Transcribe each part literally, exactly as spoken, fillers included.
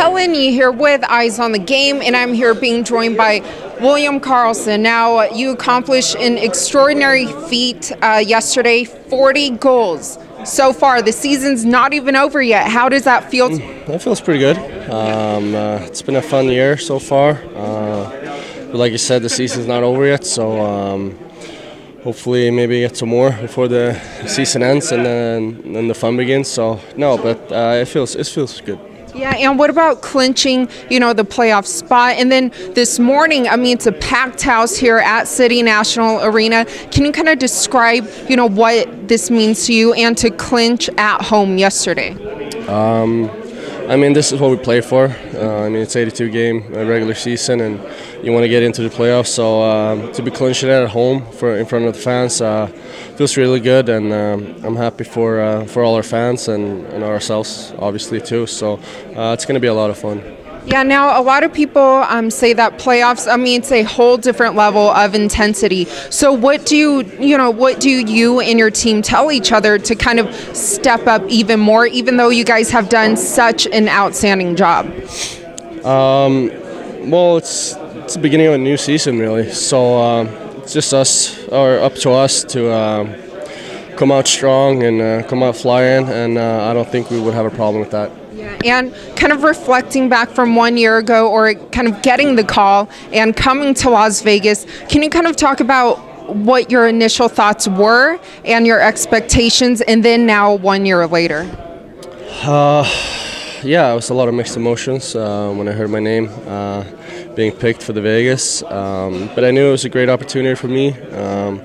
Helen, you're here with Eyes on the Game, and I'm here being joined by William Karlsson. Now, you accomplished an extraordinary feat uh, yesterday, forty goals so far. The season's not even over yet. How does that feel? It feels pretty good. Um, uh, it's been a fun year so far. Uh, but like you said, the season's not over yet, so um, hopefully maybe get some more before the season ends and then, then the fun begins. So, no, but uh, it feels it feels good. Yeah, and what about clinching, you know, the playoff spot? And then this morning, I mean, it's a packed house here at City National Arena. Can you kind of describe, you know, what this means to you and to clinch at home yesterday? Um, I mean, this is what we play for. Uh, I mean, it's eighty-two game uh, regular season, and you want to get into the playoffs. So uh, to be clinching it at home for in front of the fans uh, feels really good, and um, I'm happy for uh, for all our fans and, and ourselves, obviously too. So uh, it's going to be a lot of fun. Yeah. Now, a lot of people um, say that playoffs, I mean, it's a whole different level of intensity. So what do you, you know, what do you and your team tell each other to kind of step up even more, even though you guys have done such an outstanding job? Um, well, it's it's the beginning of a new season, really. So um, it's just us, or up to us, to um, come out strong and uh, come out flying. And uh, I don't think we would have a problem with that. Yeah, and kind of reflecting back from one year ago, or kind of getting the call and coming to Las Vegas, can you kind of talk about what your initial thoughts were and your expectations, and then now one year later? Uh, yeah, it was a lot of mixed emotions uh, when I heard my name uh, being picked for the Vegas, um, but I knew it was a great opportunity for me. Um,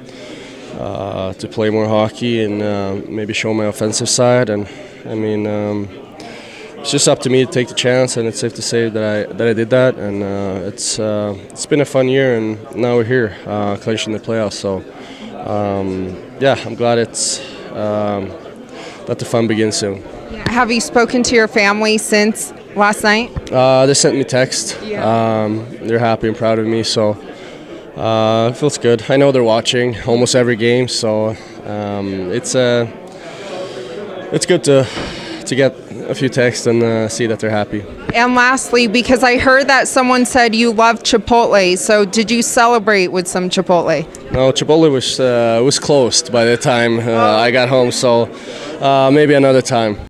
uh, to play more hockey and uh, maybe show my offensive side, and I mean, um, it's just up to me to take the chance, and it's safe to say that I that I did that, and uh, it's uh, it's been a fun year, and now we're here uh, clinching the playoffs. So um, yeah, I'm glad it's um, that the fun begins soon. Yeah. Have you spoken to your family since last night? Uh, they sent me text. Yeah. Um, they're happy and proud of me, so uh, it feels good. I know they're watching almost every game, so um, it's uh, it's good to to get a few texts and uh, see that they're happy. And lastly, because I heard that someone said you love Chipotle, so did you celebrate with some Chipotle? No, Chipotle was uh, was closed by the time uh, I got home, so uh, maybe another time.